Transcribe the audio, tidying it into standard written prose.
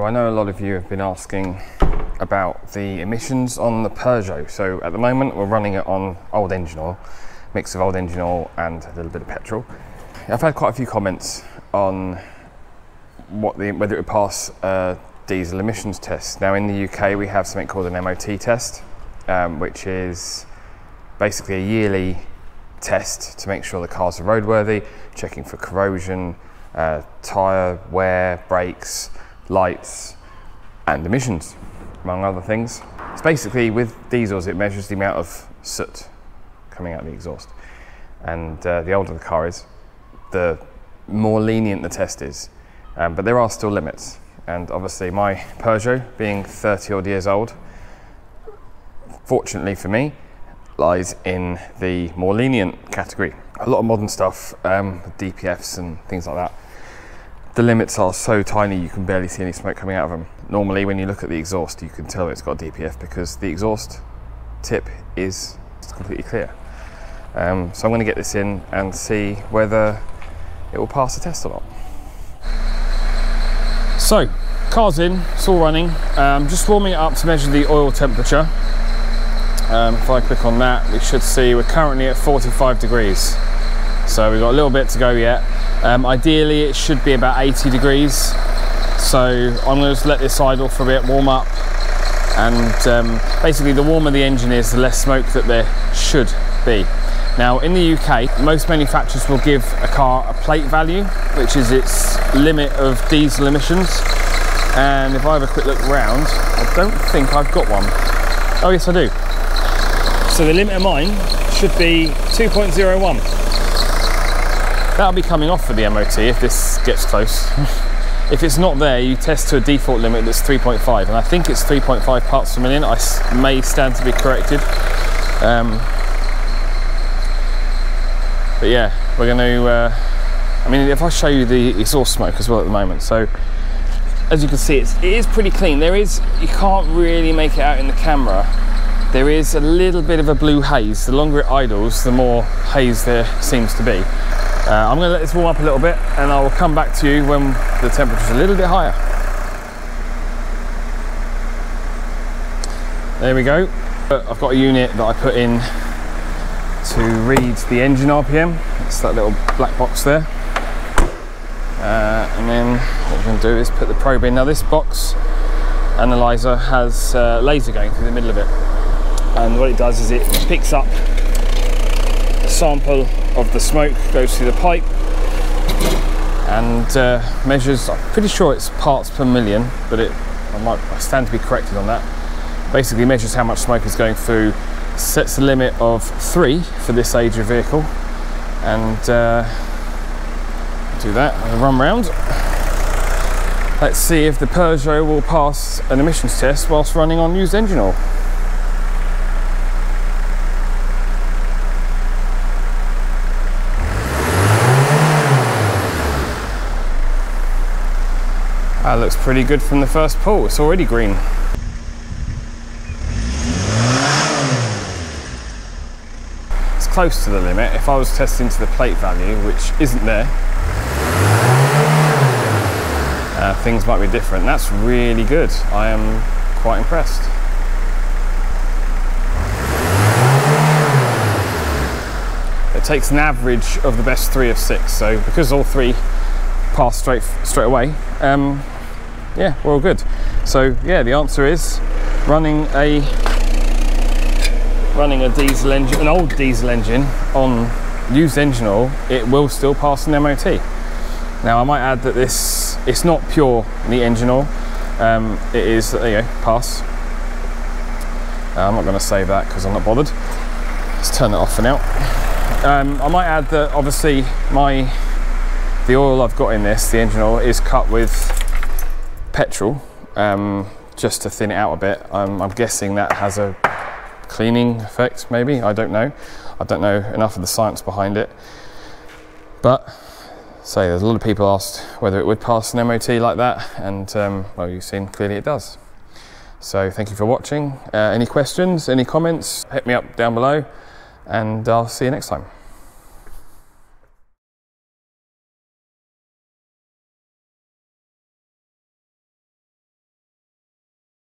So I know a lot of you have been asking about the emissions on the Peugeot. So at the moment we're running it on old engine oil, mix of old engine oil and a little bit of petrol. I've had quite a few comments on whether it would pass a diesel emissions test. Now in the UK we have something called an MOT test, which is basically a yearly test to make sure the cars are roadworthy, checking for corrosion, tyre wear, brakes, lights and emissions, among other things. It's basically, with diesels, it measures the amount of soot coming out of the exhaust, and the older the car is, the more lenient the test is, but there are still limits. And obviously my Peugeot, being 30 odd years old, fortunately for me, lies in the more lenient category. A lot of modern stuff, DPFs and things like that, the limits are so tiny you can barely see any smoke coming out of them. Normally when you look at the exhaust you can tell it's got a DPF because the exhaust tip is completely clear. So I'm going to get this in and see whether it will pass the test or not. So, car's in, it's all running. Just warming it up to measure the oil temperature. If I click on that, we should see we're currently at 45 degrees. So we've got a little bit to go yet. Ideally it should be about 80 degrees. So I'm going to just let this idle for a bit, warm up. And basically the warmer the engine is, the less smoke that there should be. Now in the UK, most manufacturers will give a car a plate value, which is its limit of diesel emissions. And if I have a quick look round, I don't think I've got one. Oh yes I do. So the limit of mine should be 2.01. That'll be coming off for the MOT if this gets close. If it's not there, you test to a default limit that's 3.5, and I think it's 3.5 parts per million. I may stand to be corrected. But yeah, we're going to, I mean, if I show you the exhaust smoke as well at the moment, so as you can see, it is pretty clean. There is, you can't really make it out in the camera, there is a little bit of a blue haze. The longer it idles, the more haze there seems to be. I'm going to let this warm up a little bit and I will come back to you when the temperature's a little bit higher. There we go. I've got a unit that I put in to read the engine RPM. It's that little black box there. And then what we're going to do is put the probe in. Now this box analyzer has a laser going through the middle of it. And what it does is it picks up a sample of the smoke, goes through the pipe and measures, I'm pretty sure it's parts per million, but I stand to be corrected on that. Basically measures how much smoke is going through, sets the limit of 3 for this age of vehicle, and do that, I'll run round. Let's see if the Peugeot will pass an emissions test whilst running on used engine oil. That looks pretty good from the first pull, it's already green. It's close to the limit. If I was testing to the plate value, which isn't there, things might be different. That's really good, I am quite impressed. It takes an average of the best 3 of 6, so because all 3 pass straight away, yeah, we're all good. So yeah, the answer is running a diesel engine, an old diesel engine on used engine oil, it will still pass an MOT. Now I might add that it's not pure the engine oil. It is, there you go, pass. I'm not going to save that because I'm not bothered. Let's turn it off for now. I might add that obviously the oil I've got in this, the engine oil, is cut with petrol, just to thin it out a bit. I'm guessing that has a cleaning effect, maybe, I don't know. I don't know enough of the science behind it. But, say, there's a lot of people asked whether it would pass an MOT like that, and, well, you've seen, clearly it does. So, thank you for watching. Any questions, any comments, hit me up down below, and I'll see you next time.